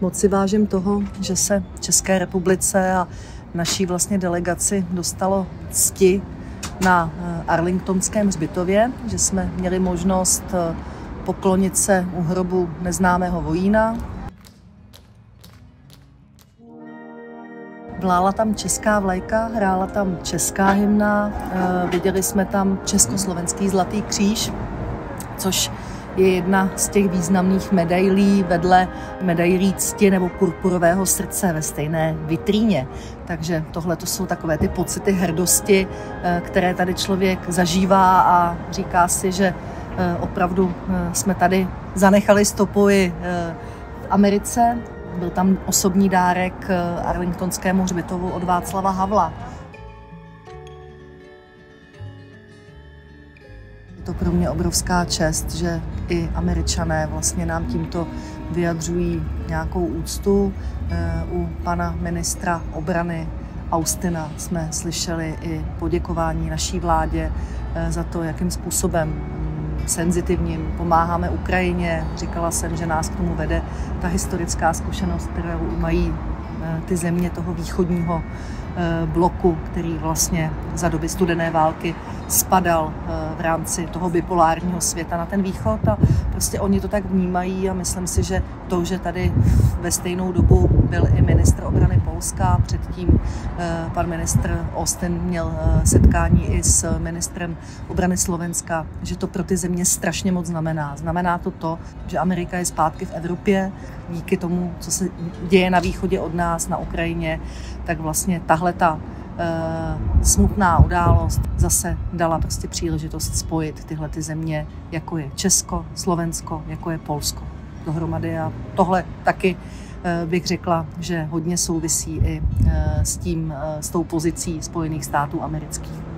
Moc si vážím toho, že se České republice a naší vlastně delegaci dostalo cti na Arlingtonském hřbitově, že jsme měli možnost poklonit se u hrobu neznámého vojína. Vlála tam česká vlajka, hrála tam česká hymna, viděli jsme tam československý zlatý kříž, což je jedna z těch významných medailí vedle medailí cti nebo purpurového srdce ve stejné vitríně. Takže tohle to jsou takové ty pocity hrdosti, které tady člověk zažívá a říká si, že opravdu jsme tady zanechali stopu i v Americe. Byl tam osobní dárek Arlingtonskému hřbitovu od Václava Havla. Je to pro mě obrovská čest, že i Američané vlastně nám tímto vyjadřují nějakou úctu. U pana ministra obrany Austina jsme slyšeli i poděkování naší vládě za to, jakým způsobem senzitivním pomáháme Ukrajině. Říkala jsem, že nás k tomu vede ta historická zkušenost, kterou mají ty země toho východního bloku, který vlastně za doby studené války spadal v rámci toho bipolárního světa na ten východ a prostě oni to tak vnímají a myslím si, že to, že tady ve stejnou dobu byl i ministr obrany Polska, předtím pan ministr Austin měl setkání i s ministrem obrany Slovenska, že to pro ty země strašně moc znamená. Znamená to to, že Amerika je zpátky v Evropě díky tomu, co se děje na východě od nás, na Ukrajině, tak vlastně tahle ta smutná událost zase dala prostě příležitost spojit tyhle ty země, jako je Česko, Slovensko, jako je Polsko dohromady. A tohle taky bych řekla, že hodně souvisí i s tou pozicí Spojených států amerických.